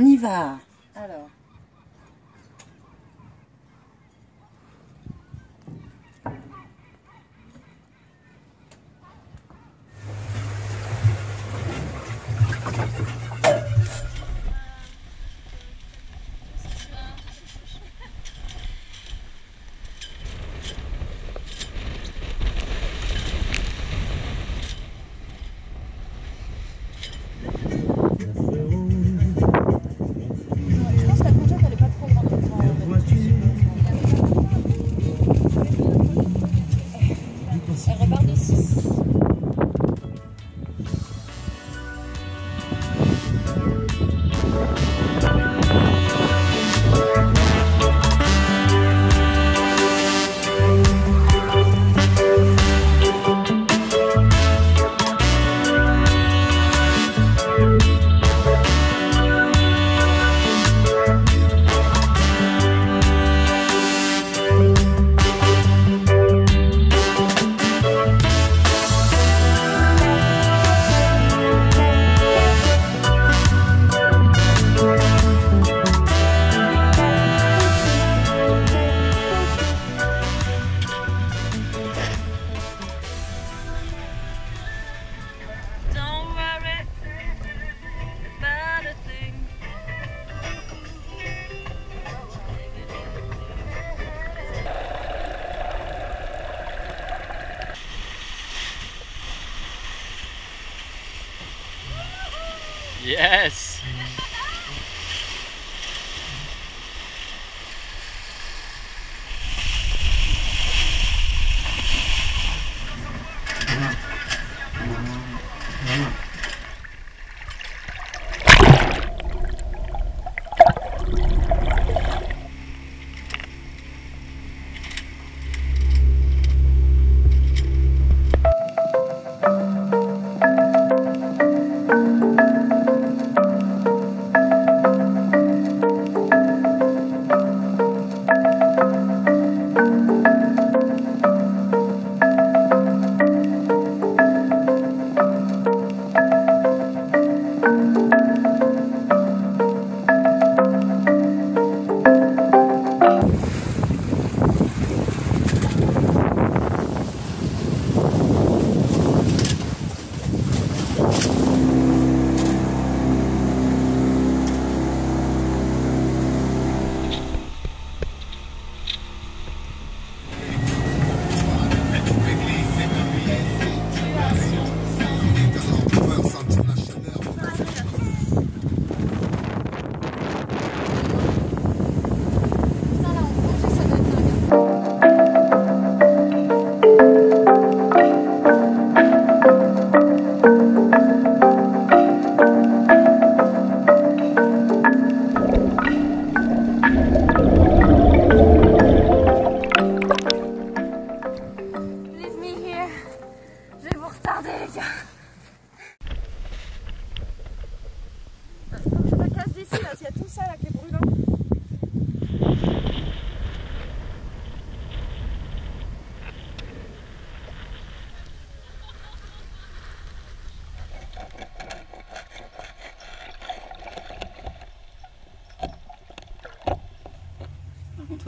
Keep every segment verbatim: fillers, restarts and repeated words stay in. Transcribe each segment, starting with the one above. On y va. Alors. Yes!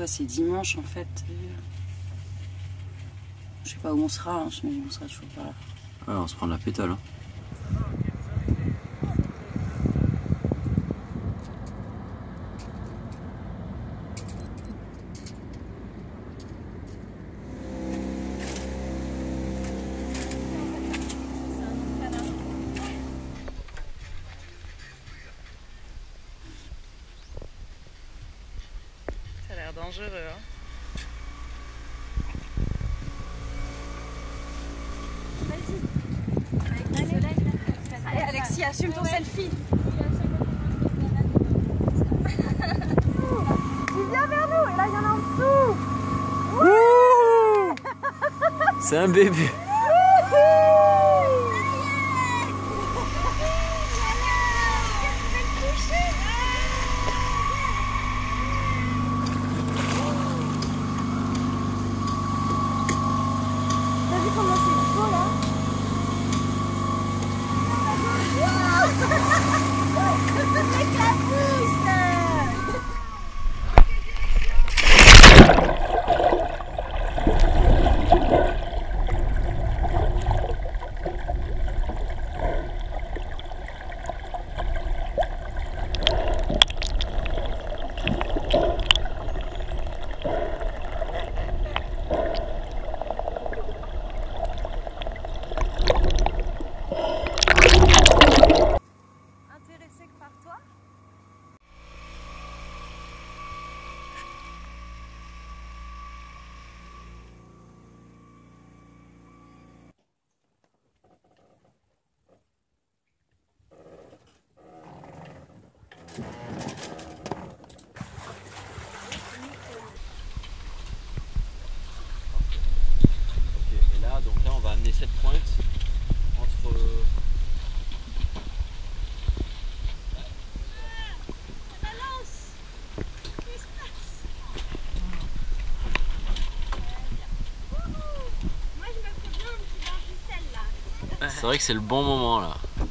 C'est dimanche en fait. Je sais pas où on sera, hein. Mais on sera toujours pas là. Ah, on se prend la pétale. Hein. Dangereux, hein? Vas-y. Allez, allez, Alexis, assume ton ouais. Selfie. Il vient vers nous et là il y en a en dessous. C'est un bébé. Look at me! C'est vrai que c'est le bon moment là. Ouais,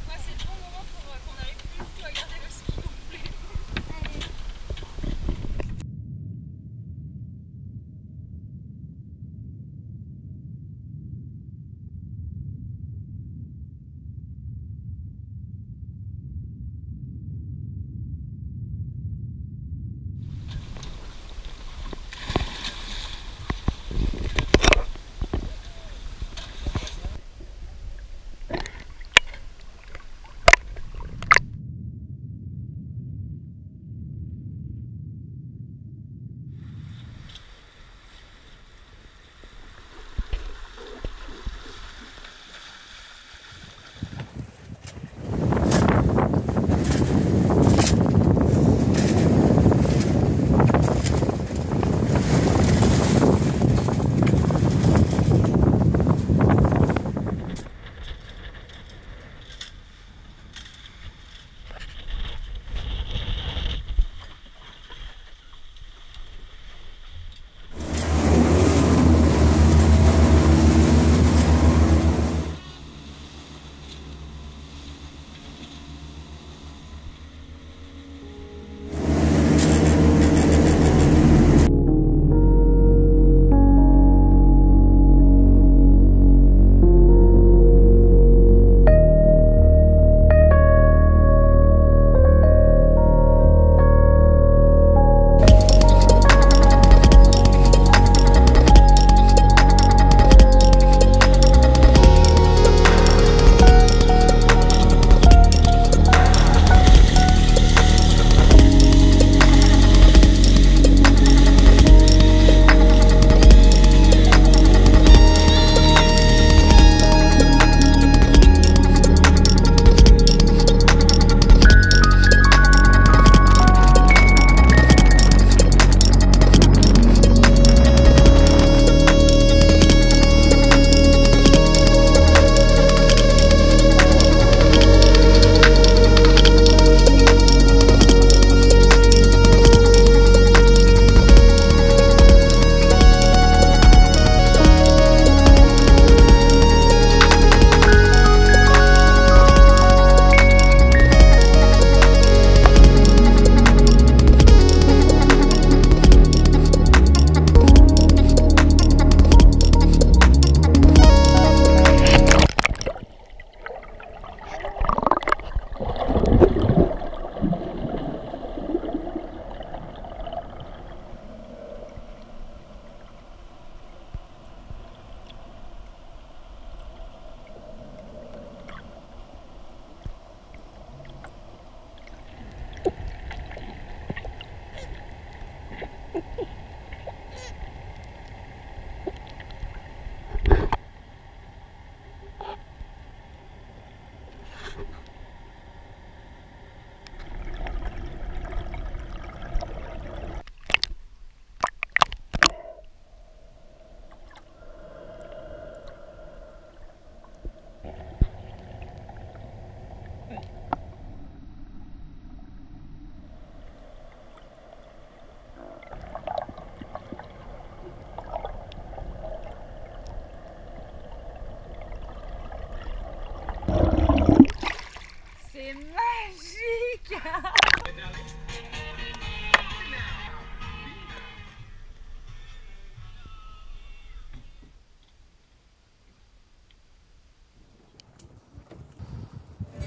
c'est le bon moment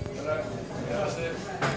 pour euh, qu'on n'arrive plus du tout à garder le ski complet.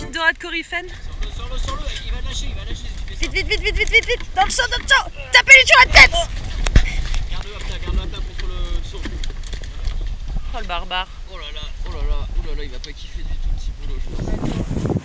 petite dorade coryphène. Sors-le, sors-le, sors-le, il va lâcher, il va lâcher. Vite, vite, vite, vite, vite, vite, vite, dans le champ, dans le champ. Tapez-lui sur la tête. Garde-le à plat, garde-le à plat contre le saut. Oh le barbare. Oh là là, oh là là, oh là là, il va pas kiffer du tout le petit boulot, je pense.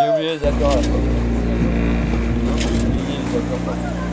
J'ai oublié les accords là. J'ai oublié les accords là.